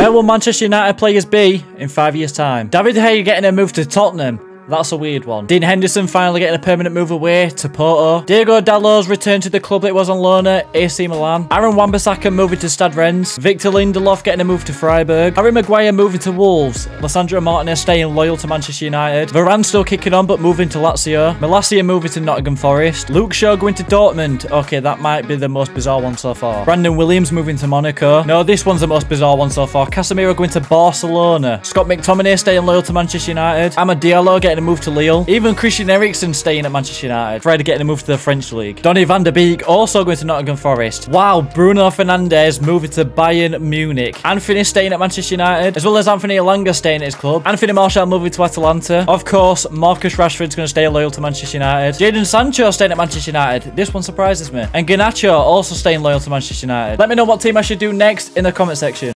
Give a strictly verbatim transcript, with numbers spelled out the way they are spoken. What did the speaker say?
Where will Manchester United players be in five years' time? David De Gea getting a move to Tottenham. That's a weird one. Dean Henderson finally getting a permanent move away to Porto. Diego Dalot's return to the club that was on loan at A C Milan. Aaron Wan-Bissaka moving to Stade Rennes. Victor Lindelof getting a move to Freiburg. Harry Maguire moving to Wolves. Lisandro Martinez staying loyal to Manchester United. Varane still kicking on but moving to Lazio. Malacia moving to Nottingham Forest. Luke Shaw going to Dortmund. Okay, that might be the most bizarre one so far. Brandon Williams moving to Monaco. No, this one's the most bizarre one so far. Casemiro going to Barcelona. Scott McTominay staying loyal to Manchester United. Amad Diallo getting a move to Lille. Even Christian Eriksen staying at Manchester United. Fred getting a move to the French League. Donny van der Beek also going to Nottingham Forest. Wow, Bruno Fernandes moving to Bayern Munich. Anthony staying at Manchester United, as well as Anthony Elanga staying at his club. Anthony Martial moving to Atalanta. Of course, Marcus Rashford's going to stay loyal to Manchester United. Jadon Sancho staying at Manchester United. This one surprises me. And Garnacho also staying loyal to Manchester United. Let me know what team I should do next in the comment section.